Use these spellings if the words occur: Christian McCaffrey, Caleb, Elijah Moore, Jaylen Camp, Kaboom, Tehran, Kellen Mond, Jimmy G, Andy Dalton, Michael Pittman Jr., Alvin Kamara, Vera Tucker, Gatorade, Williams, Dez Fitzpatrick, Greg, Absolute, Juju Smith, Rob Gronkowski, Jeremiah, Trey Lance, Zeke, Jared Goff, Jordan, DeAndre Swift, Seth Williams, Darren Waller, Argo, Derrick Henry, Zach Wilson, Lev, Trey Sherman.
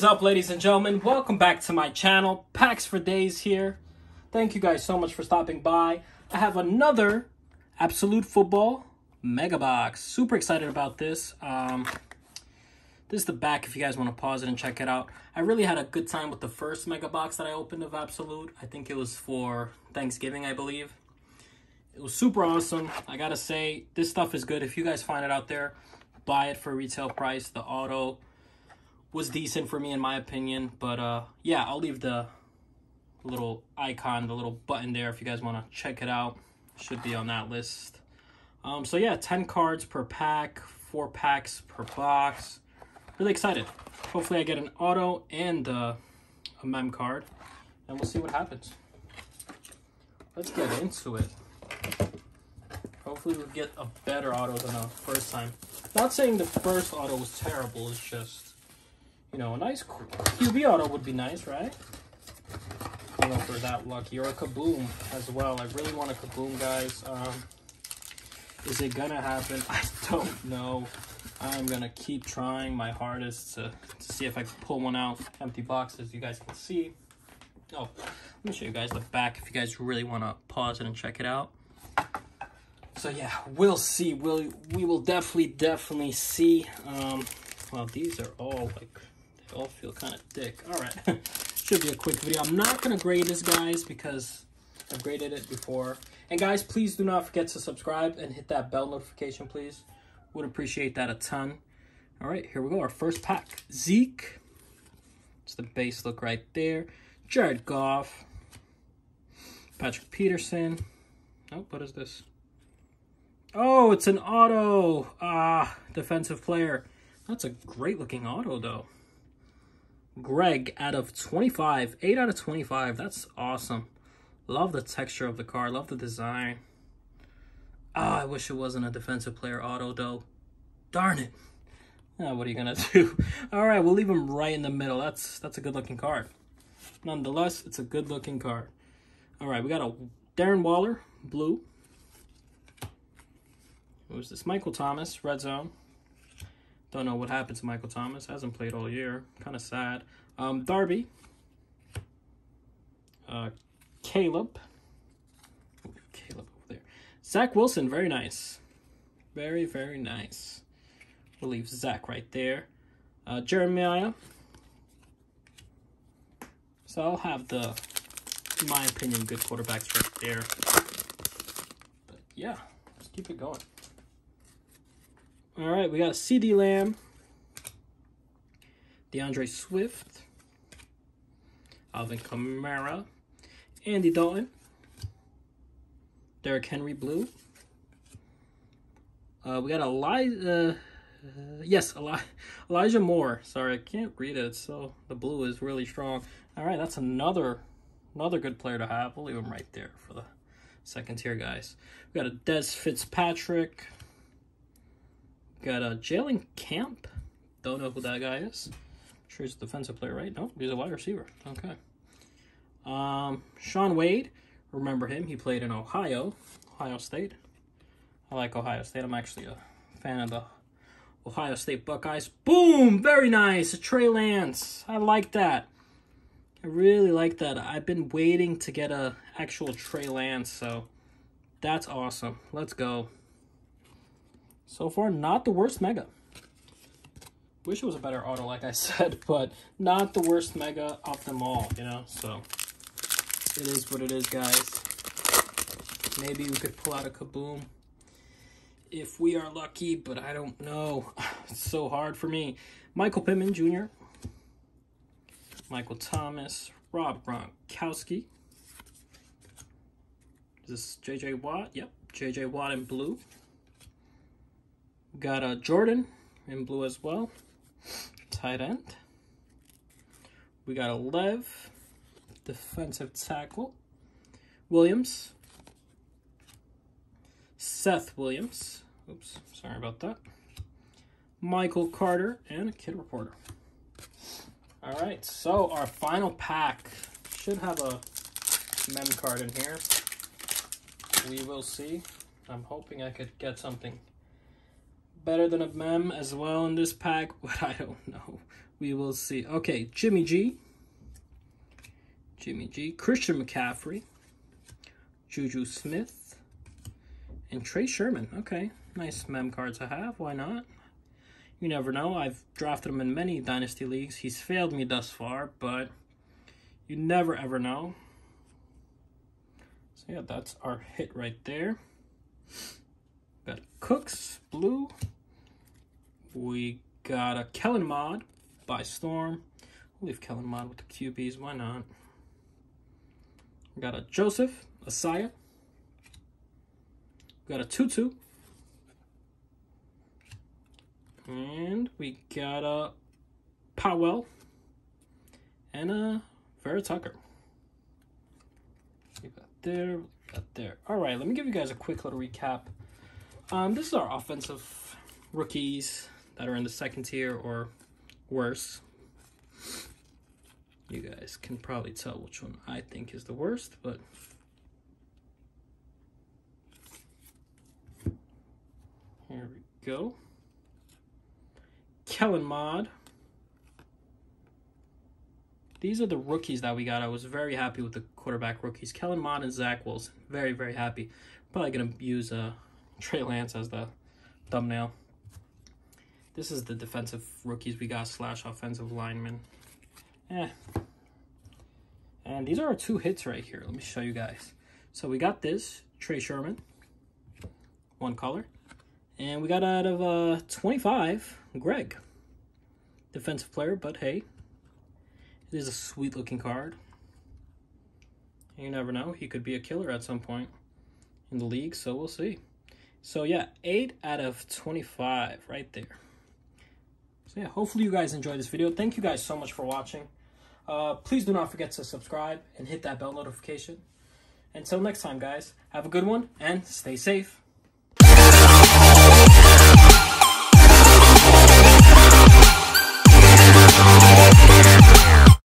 is up, ladies and gentlemen? Welcome back to my channel. Packs for Days here. Thank you guys so much for stopping by. I have another Absolute Football Mega Box. Super excited about this. This is the back if you guys want to pause it and check it out. I really had a good time with the first Mega Box that I opened of Absolute. I think it was for Thanksgiving, I believe. It was super awesome. I gotta say, this stuff is good. If you guys find it out there, buy it for retail price. The auto was decent for me in my opinion, but yeah, I'll leave the little icon, the little button there if you guys want to check it out. Should be on that list. So yeah, 10 cards per pack, 4 packs per box. Really excited. Hopefully I get an auto and a mem card, and we'll see what happens. Let's get into it. Hopefully we'll get a better auto than the first time. Not saying the first auto was terrible, it's just, you know, a nice QB auto would be nice, right? I don't know if we're that lucky. Or a Kaboom as well. I really want a Kaboom, guys. Is it gonna happen? I don't know. I'm gonna keep trying my hardest to see if I can pull one out. Empty boxes, you guys can see. Oh, let me show you guys the back if you guys really want to pause it and check it out. So yeah, we'll see. We will definitely see. Well, these are all like, they all feel kind of thick. All right, should be a quick video. I'm not gonna grade this, guys, because I've graded it before. And guys, please do not forget to subscribe and hit that bell notification, please. Would appreciate that a ton. All right, here we go. Our first pack, Zeke. It's the base look right there. Jared Goff, Patrick Peterson. Oh, what is this? Oh, it's an auto. Ah, defensive player. That's a great looking auto though. Greg out of 25, 8 out of 25. That's awesome. Love the texture of the car. Love the design. Ah, I wish it wasn't a defensive player auto though. Darn it. Ah, what are you gonna do? All right, we'll leave him right in the middle. That's a good looking card. Nonetheless, it's a good looking card. All right, we got a Darren Waller blue. Who's this? Michael Thomas, red zone. Don't know what happened to Michael Thomas. Hasn't played all year. Kind of sad. Darby. Caleb. Ooh, Caleb over there. Zach Wilson, very nice. Very, very nice. We'll leave Zach right there. Jeremiah. So I'll have the, in my opinion, good quarterbacks right there. But yeah, let's keep it going. All right, we got C.D. Lamb, DeAndre Swift, Alvin Kamara, Andy Dalton, Derrick Henry blue. We got Elijah Moore. Sorry, I can't read it, so the blue is really strong. All right, that's another good player to have. We'll leave him right there for the second tier, guys. We got a Dez Fitzpatrick. Got a Jaylen Camp. Don't know who that guy is. I'm sure he's a defensive player, right? Nope, he's a wide receiver. Okay. Shawn Wade. Remember him. He played in Ohio. Ohio State. I like Ohio State. I'm actually a fan of the Ohio State Buckeyes. Boom! Very nice. A Trey Lance. I like that. I really like that. I've been waiting to get an actual Trey Lance, so that's awesome. Let's go. So far, not the worst mega. Wish it was a better auto, like I said, but not the worst mega of them all, you know? So, it is what it is, guys. Maybe we could pull out a Kaboom if we are lucky, but I don't know. It's so hard for me. Michael Pittman Jr. Michael Thomas. Rob Gronkowski. Is this JJ Watt? Yep, JJ Watt in blue. Got a Jordan in blue as well, tight end. We got a Lev, defensive tackle. Williams, Seth Williams. Oops, sorry about that. Michael Carter and a Kid Reporter. All right, so our final pack should have a mem card in here. We will see. I'm hoping I could get something better than a mem as well in this pack, but I don't know. We will see. Okay, Jimmy G. Jimmy G. Christian McCaffrey. Juju Smith. And Trey Sherman. Okay, nice mem cards I have. Why not? You never know. I've drafted him in many Dynasty Leagues. He's failed me thus far, but you never ever know. So yeah, that's our hit right there. Got Cooks, blue. We got a Kellen Mond by Storm. We'll leave Kellen Mond with the QBs, why not? We got a Joseph, Asaya. We got a Tutu. And we got a Powell and a Vera Tucker. We got there, we got there. All right, let me give you guys a quick little recap. This is our offensive rookies that are in the second tier or worse. You guys can probably tell which one I think is the worst, but here we go. Kellen Mond. These are the rookies that we got. I was very happy with the quarterback rookies. Kellen Mond and Zach Wilson. Very, very happy. Probably going to use Trey Lance as the thumbnail. This is the defensive rookies we got / offensive linemen. And these are our two hits right here. Let me show you guys. So we got this, Trey Sherman. One color. And we got out of 25, Greg. Defensive player, but hey. It is a sweet-looking card. You never know. He could be a killer at some point in the league, so we'll see. So, yeah, 8 out of 25 right there. So, yeah, hopefully you guys enjoyed this video. Thank you guys so much for watching. Please do not forget to subscribe and hit that bell notification. Until next time, guys, have a good one and stay safe.